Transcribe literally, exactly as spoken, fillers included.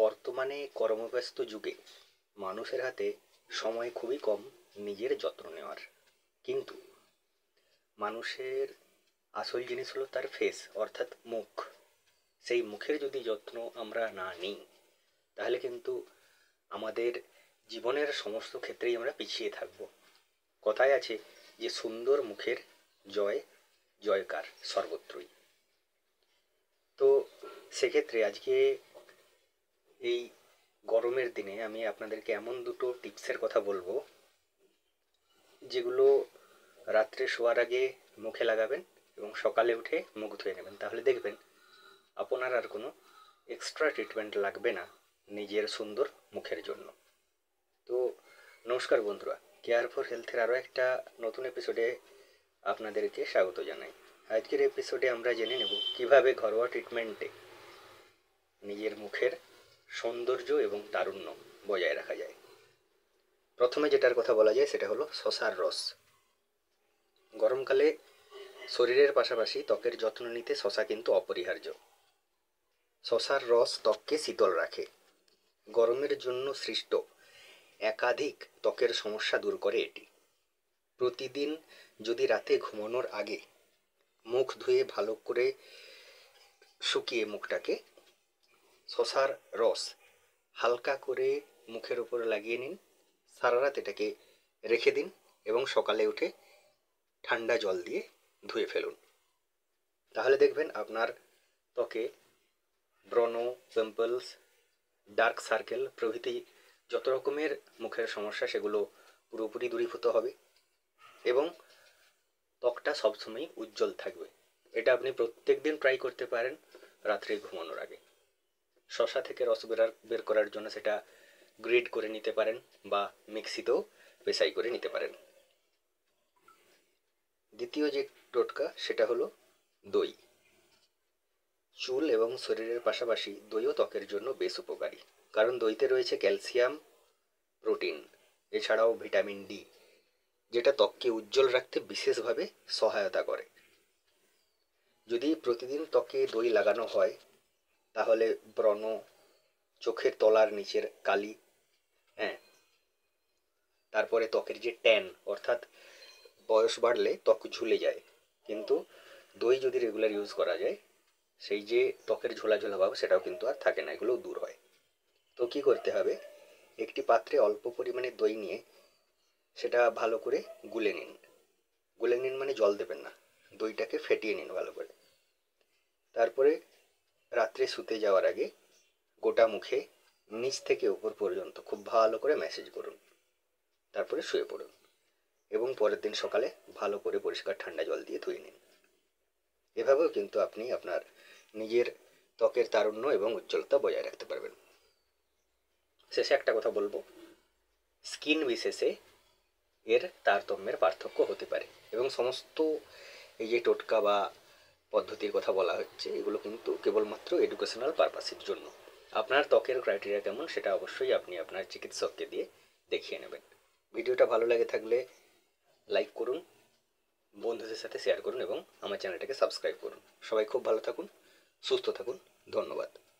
বর্তমানে কর্মব্যস্ত যুগে মানুষের হাতে সময় খুবই কম নিজের যত্ন নেওয়ার। কিন্তু মানুষের আসল জিনিস হলো তার ফেস অর্থাৎ মুখ। সেই মুখের যদি যত্ন আমরা না নিই তাহলে কিন্তু আমাদের জীবনের সমস্ত ক্ষেত্রেই আমরা পিছিয়ে থাকব। কথায় আছে যে সুন্দর মুখের জয় জয়কার সর্বত্রই। তো সেক্ষেত্রে আজকে এই গরমের দিনে আমি আপনাদেরকে এমন দুটো টিপসের কথা বলবো যেগুলো রাত্রে শোয়ার আগে মুখে লাগাবেন এবং সকালে উঠে মুখ ধুয়ে নেবেন। তাহলে দেখবেন আপনার আর কোনো এক্সট্রা ট্রিটমেন্ট লাগবে না নিজের সুন্দর মুখের জন্য। তো নমস্কার বন্ধুরা, কেয়ার ফর হেলথের আরও একটা নতুন এপিসোডে আপনাদেরকে স্বাগত জানাই। আজকের এপিসোডে আমরা জেনে নেব কিভাবে ঘরোয়া ট্রিটমেন্টে নিজের মুখের সৌন্দর্য এবং তারুণ্য বজায় রাখা যায়। প্রথমে যেটার কথা বলা যায় সেটা হলো শশার রস। গরমকালে শরীরের পাশাপাশি ত্বকের যত্ন নিতে শশা কিন্তু অপরিহার্য। শশার রস ত্বককে শীতল রাখে। গরমের জন্য সৃষ্ট একাধিক ত্বকের সমস্যা দূর করে এটি। প্রতিদিন যদি রাতে ঘুমানোর আগে মুখ ধুয়ে ভালো করে শুকিয়ে মুখটাকে শশার রস হালকা করে মুখের ওপর লাগিয়ে নিন, সারা রাত এটাকে রেখে দিন এবং সকালে উঠে ঠান্ডা জল দিয়ে ধুয়ে ফেলুন। তাহলে দেখবেন আপনার ত্বকে ব্রণ, পিম্পলস, ডার্ক সার্কেল প্রভৃতি যত রকমের মুখের সমস্যা সেগুলো পুরোপুরি দূরীভূত হবে এবং ত্বকটা সবসময়ই উজ্জ্বল থাকবে। এটা আপনি প্রত্যেক দিন ট্রাই করতে পারেন রাত্রে ঘুমানোর আগে। শশা থেকে রস বের বের করার জন্য সেটা গ্রেড করে নিতে পারেন বা মিক্সিতেও পেশাই করে নিতে পারেন। দ্বিতীয় যে টোটকা সেটা হলো দই। চুল এবং শরীরের পাশাপাশি দইও ত্বকের জন্য বেশ উপকারী, কারণ দইতে রয়েছে ক্যালসিয়াম, প্রোটিন, এছাড়াও ভিটামিন ডি, যেটা ত্বককে উজ্জ্বল রাখতে বিশেষভাবে সহায়তা করে। যদি প্রতিদিন ত্বকে দই লাগানো হয় তাহলে ব্রণ, চোখের তলার নিচের কালি, হ্যাঁ তারপরে ত্বকের যে ট্যান অর্থাৎ বয়স বাড়লে ত্বক ঝুলে যায়, কিন্তু দই যদি রেগুলার ইউজ করা যায় সেই যে ত্বকের ঝোলা ঝোলা ভাব সেটাও কিন্তু আর থাকে না, এগুলোও দূর হয়। তো কী করতে হবে, একটি পাত্রে অল্প পরিমাণে দই নিয়ে সেটা ভালো করে গুলে নিন। গুলে নিন মানে জল দেবেন না, দইটাকে ফেটিয়ে নিন ভালো করে। তারপরে রাত্রে শুতে যাওয়ার আগে গোটা মুখে নিচ থেকে ওপর পর্যন্ত খুব ভালো করে ম্যাসাজ করুন, তারপরে শুয়ে পড়ুন এবং পরের দিন সকালে ভালো করে পরিষ্কার ঠান্ডা জল দিয়ে ধুয়ে নিন। এভাবেও কিন্তু আপনি আপনার নিজের ত্বকের তারুণ্য এবং উজ্জ্বলতা বজায় রাখতে পারবেন। শেষে একটা কথা বলবো, স্কিন বিশেষে এর তারতম্যের পার্থক্য হতে পারে এবং সমস্ত এই যে টোটকা বা পদ্ধতির কথা বলা হচ্ছে এগুলো কিন্তু কেবলমাত্র এডুকেশনাল পারপাসের জন্য। আপনার ত্বকের ক্রাইটেরিয়া কেমন সেটা অবশ্যই আপনি আপনার চিকিৎসককে দিয়ে দেখিয়ে নেবেন। ভিডিওটা ভালো লাগে থাকলে লাইক করুন, বন্ধুদের সাথে শেয়ার করুন এবং আমার চ্যানেলটাকে সাবস্ক্রাইব করুন। সবাই খুব ভালো থাকুন, সুস্থ থাকুন, ধন্যবাদ।